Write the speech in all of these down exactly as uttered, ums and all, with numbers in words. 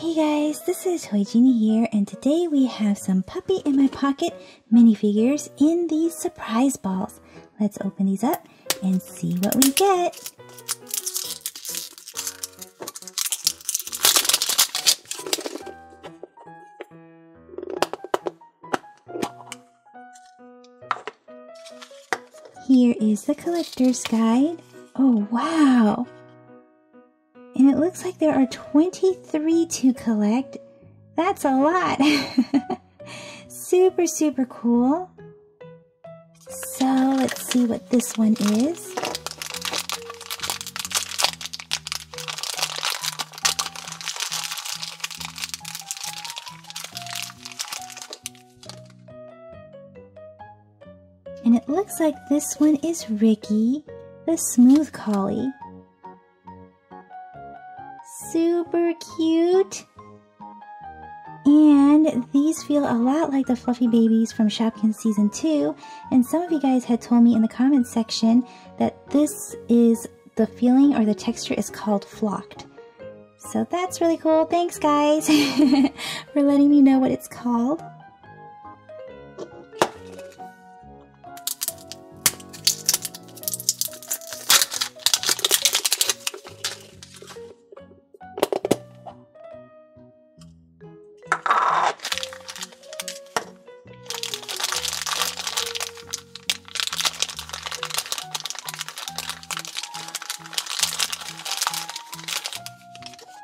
Hey guys, this is Toy Genie here, and today we have some Puppy in My Pocket minifigures in these surprise balls. Let's open these up and see what we get. Here is the collector's guide. Oh wow! And it looks like there are twenty-three to collect. That's a lot. Super, super cool. So let's see what this one is. And it looks like this one is Ricky, the smooth collie. Super cute! And these feel a lot like the fluffy babies from Shopkins season two, and some of you guys had told me in the comments section that this is the feeling or the texture is called flocked. So that's really cool. Thanks guys for letting me know what it's called.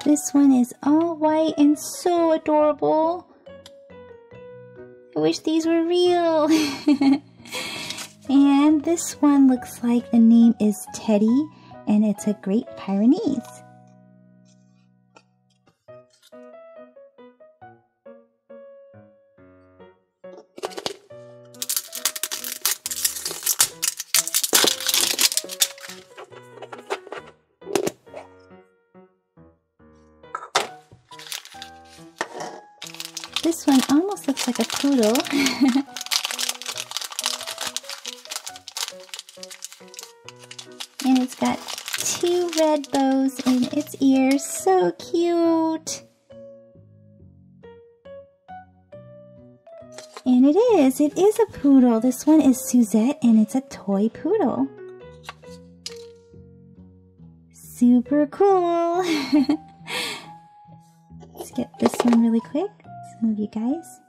This one is all white and so adorable. I wish these were real. And this one looks like the name is Teddy, and it's a Great Pyrenees. This one almost looks like a poodle. And it's got two red bows in its ears. So cute! And it is! It is a poodle. This one is Suzette, and it's a toy poodle. Super cool! Let's get this one really quick. Some of you guys.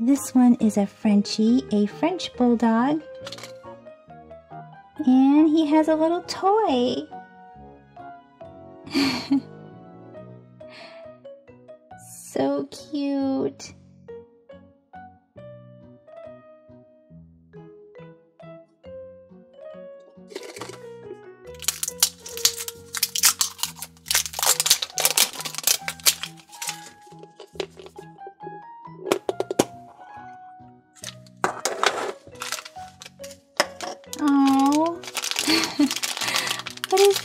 This one is a Frenchie, a French bulldog. And he has a little toy. So cute.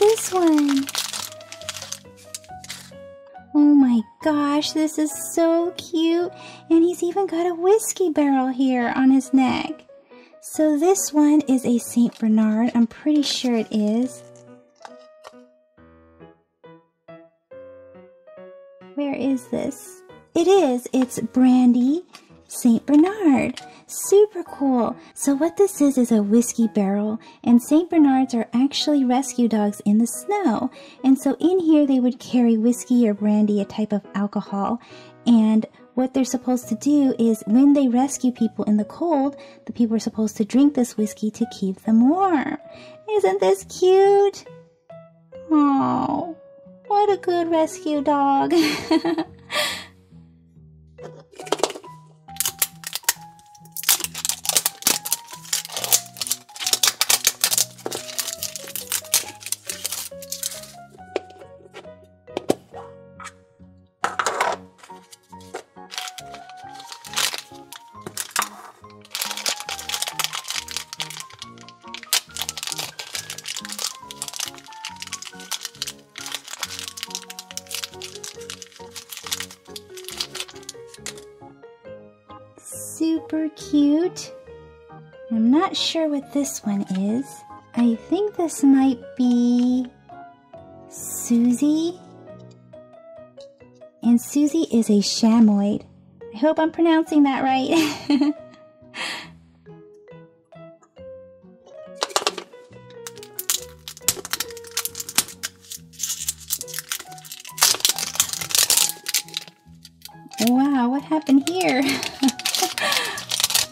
This one. Oh my gosh, this is so cute, and he's even got a whiskey barrel here on his neck. So this one is a Saint Bernard, I'm pretty sure it is. Where is this? It is, it's Brandy, Saint Bernard. Super cool! So what this is is a whiskey barrel, and Saint Bernards are actually rescue dogs in the snow. And so in here they would carry whiskey or brandy, a type of alcohol. And what they're supposed to do is when they rescue people in the cold, the people are supposed to drink this whiskey to keep them warm. Isn't this cute? Oh, what a good rescue dog! super cute. I'm not sure what this one is. I think this might be Susie. And Susie is a chamois. I hope I'm pronouncing that right. Wow, what happened here?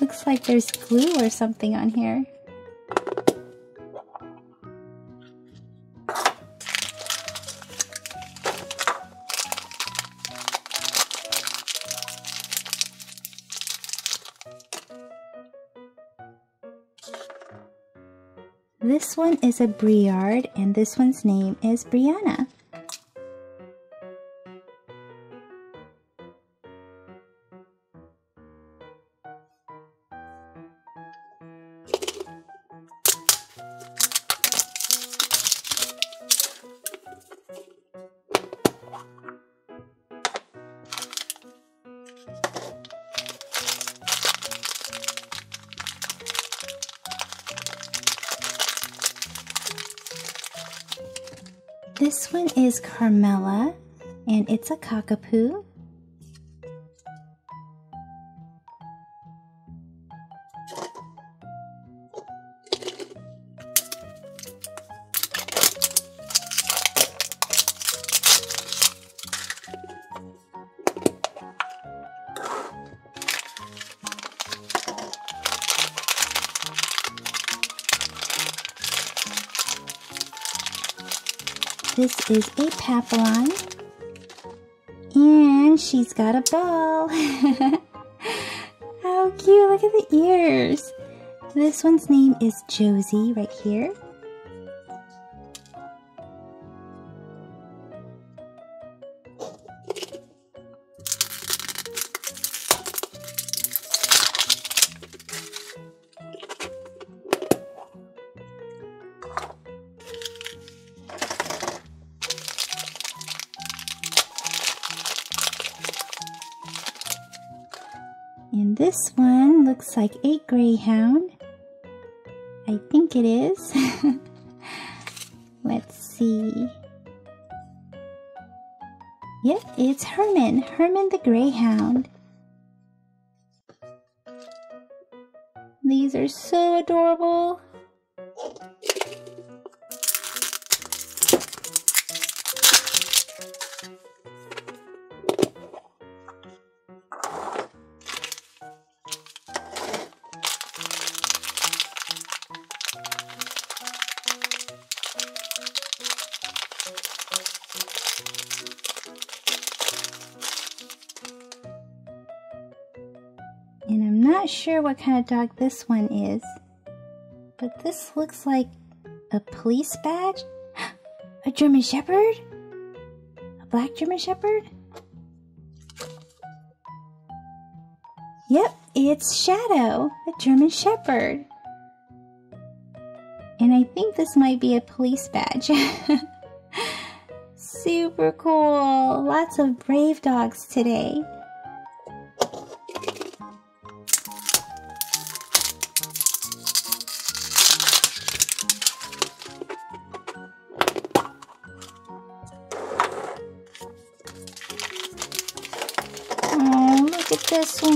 Looks like there's glue or something on here. This one is a Briard, and this one's name is Brianna. This one is Carmela, and it's a cockapoo. This is a Papillon, and she's got a ball. How cute, look at the ears. This one's name is Josie right here. And this one looks like a greyhound. I think it is. Let's see. Yep, it's Herman. Herman the greyhound. These are so adorable. And I'm not sure what kind of dog this one is, but this looks like a police badge. A German Shepherd? A black German Shepherd? Yep, it's Shadow, a German Shepherd. And I think this might be a police badge. Super cool! Lots of brave dogs today. Look at this one.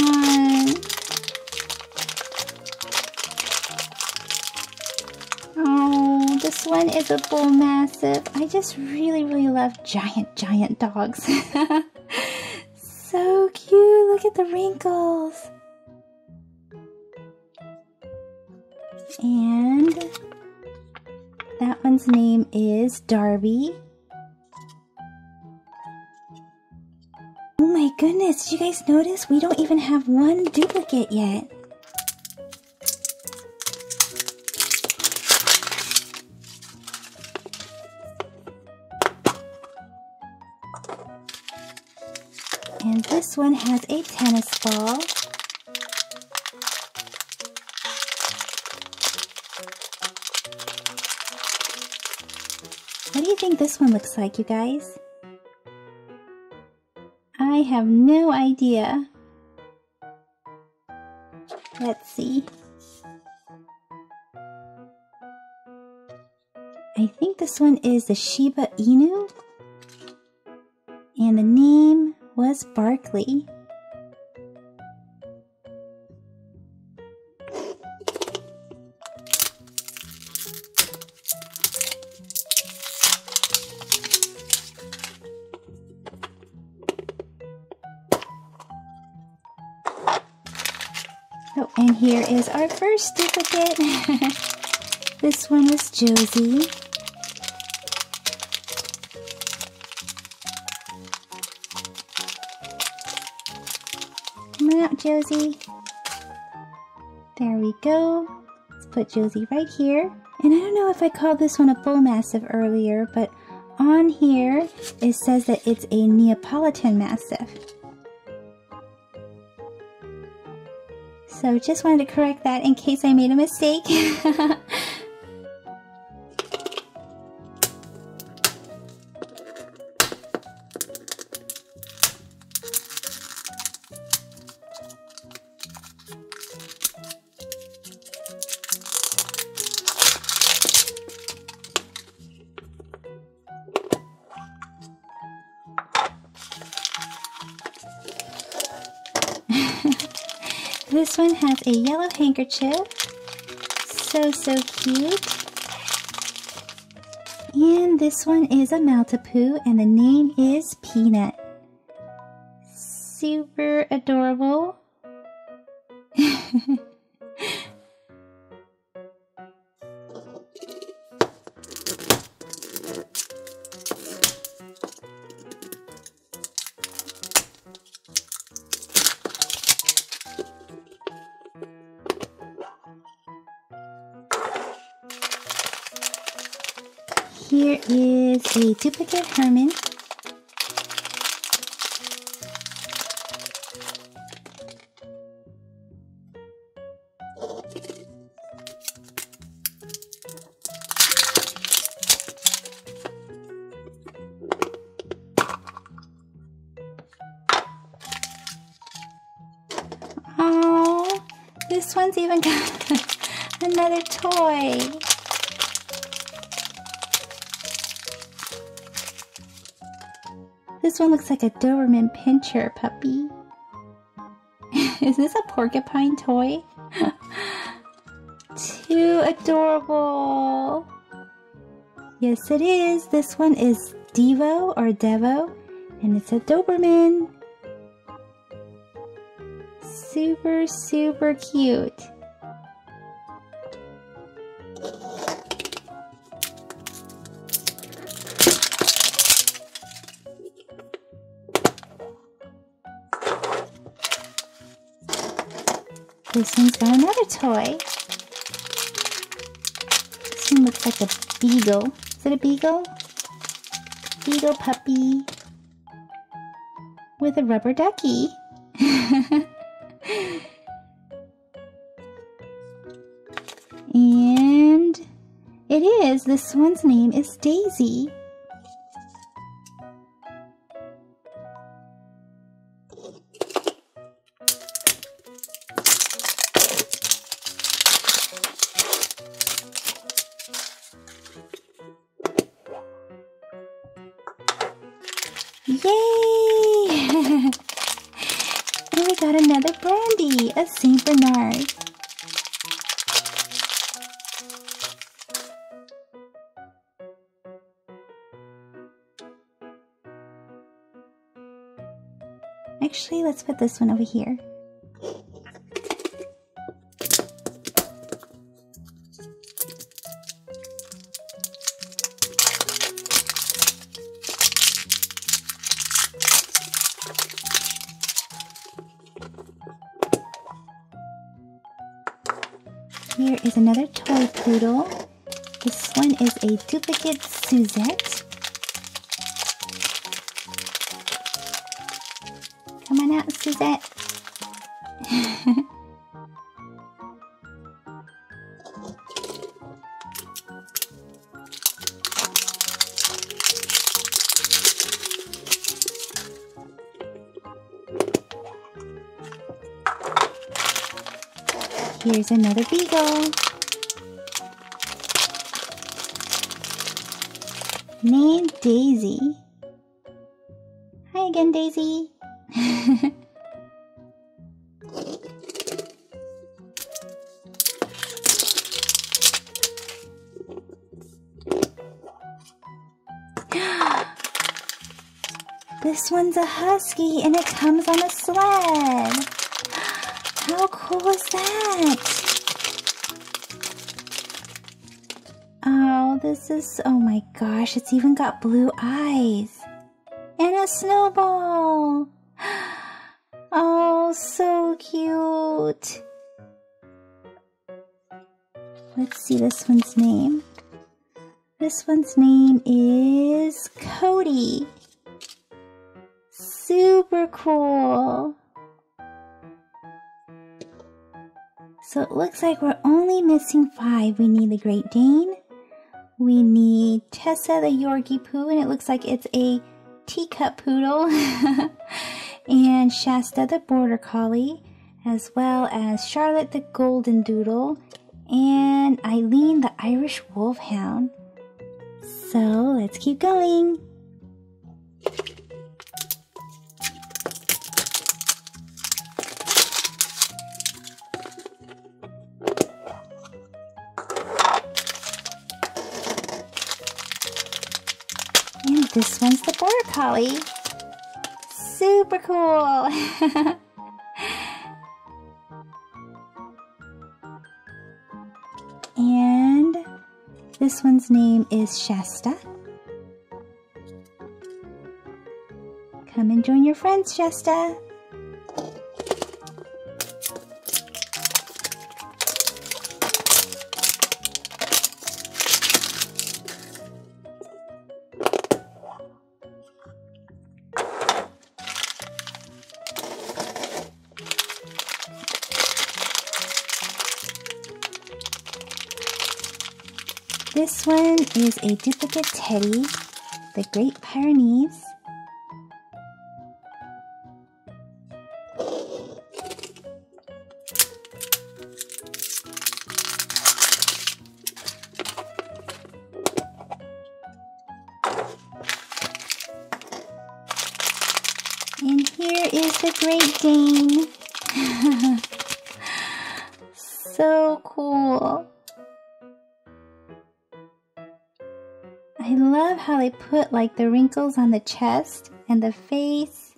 Oh, this one is a Bull Mastiff. I just really, really love giant, giant dogs. So cute. Look at the wrinkles. And that one's name is Darby. My goodness, did you guys notice we don't even have one duplicate yet? And this one has a tennis ball. What do you think this one looks like, you guys? I have no idea. Let's see. I think this one is the Shiba Inu. And the name was Barkley. Oh, and here is our first duplicate. This one was Josie. Come on out, Josie. There we go. Let's put Josie right here. And I don't know if I called this one a bull mastiff earlier, but on here it says that it's a Neapolitan mastiff. So just wanted to correct that in case I made a mistake. This one has a yellow handkerchief, so, so cute. And this one is a Maltipoo, and the name is Peanut. Super adorable. Here is a duplicate Herman. Oh, this one's even got another toy. This one looks like a Doberman Pinscher puppy. Is this a porcupine toy? Too adorable! Yes it is! This one is Devo or Devo, and it's a Doberman. Super, super cute. This one's got another toy. This one looks like a beagle. Is it a beagle? Beagle puppy with a rubber ducky. And it is. This one's name is Daisy. Yay! And we got another Brandy, a Saint Bernard. Actually, let's put this one over here. Here is another toy poodle. This one is a duplicate Suzette. Come on out, Suzette. Here's another beagle. Named Daisy. Hi again, Daisy. This one's a husky and it comes on a sled. How cool is that? Oh, this is, oh my gosh, it's even got blue eyes. And a snowball. Oh, so cute. Let's see this one's name. This one's name is Cody. Super cool. So it looks like we're only missing five. We need the Great Dane. We need Tessa the Yorkie Poo, and it looks like it's a teacup poodle. And Shasta the Border Collie, as well as Charlotte the Golden Doodle, and Eileen the Irish Wolfhound. So let's keep going. This one's the Border Collie. Super cool. And this one's name is Shasta. Come and join your friends, Shasta. This one is a duplicate Teddy, the Great Pyrenees. And here is the Great Dane. So cool. I love how they put like the wrinkles on the chest and the face.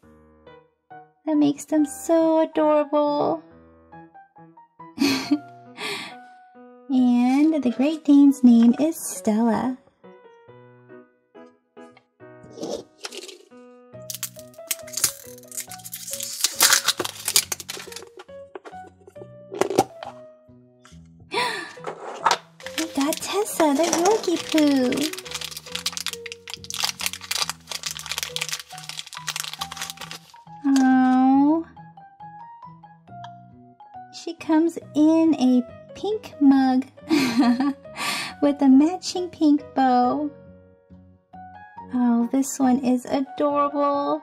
That makes them so adorable. And the Great Dane's name is Stella. We got Tessa the Yorkie Poo. She comes in a pink mug with a matching pink bow. Oh, this one is adorable.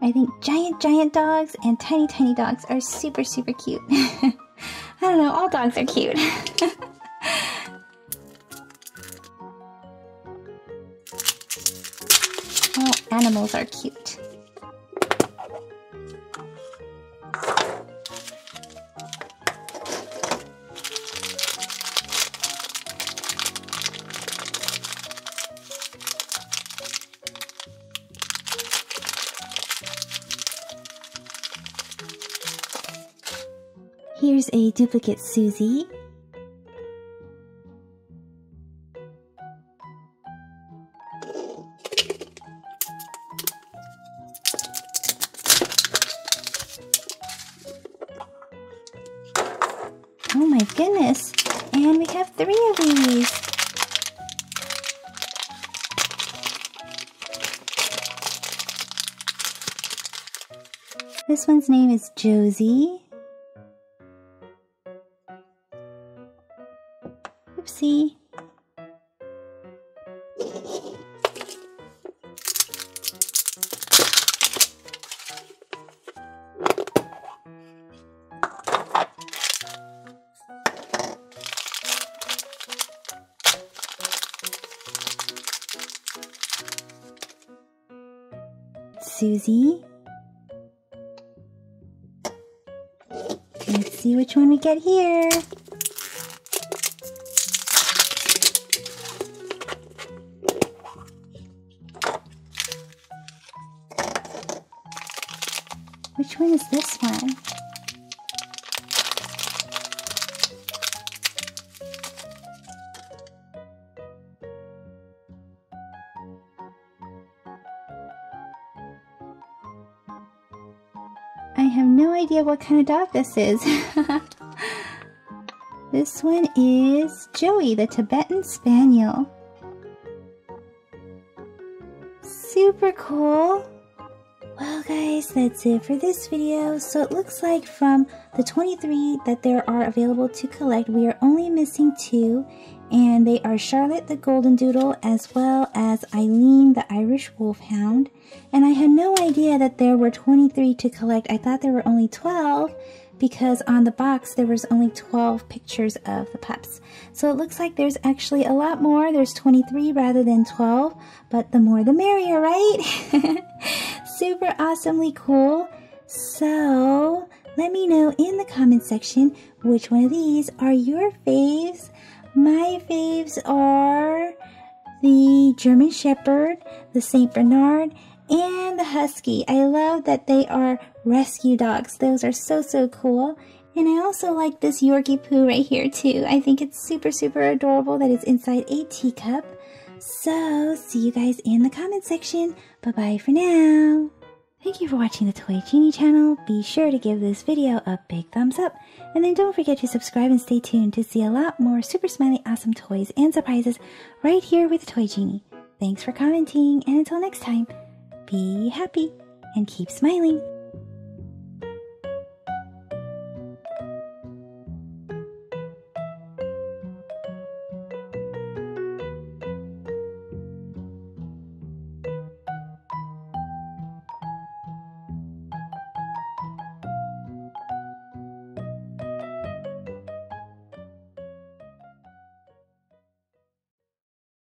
I think giant, giant dogs and tiny, tiny dogs are super, super cute. I don't know, all dogs are cute. All animals are cute. Here's a duplicate Susie. Oh my goodness, and we have three of these. This one's name is Josie. Oopsie. Susie. Let's see which one we get here. Which one is this one? I have no idea what kind of dog this is. This one is Joey, the Tibetan Spaniel. Super cool. Well guys, that's it for this video. So it looks like from the twenty-three that there are available to collect, we are only missing two, and they are Charlotte the Golden Doodle as well as Eileen the Irish Wolfhound. And I had no idea that there were twenty-three to collect. I thought there were only twelve because on the box there was only twelve pictures of the pups. So it looks like there's actually a lot more. There's twenty-three rather than twelve, but the more the merrier, right? Super awesomely cool. So let me know in the comment section which one of these are your faves. My faves are the German Shepherd, the Saint Bernard, and the Husky. I love that they are rescue dogs. Those are so, so cool. And I also like this Yorkie Poo right here too. I think it's super, super adorable that it's inside a teacup. So, see you guys in the comment section. Bye-bye for now. Thank you for watching the Toy Genie channel. Be sure to give this video a big thumbs up. And then don't forget to subscribe and stay tuned to see a lot more super smiley awesome toys and surprises right here with Toy Genie. Thanks for commenting, and until next time, be happy and keep smiling.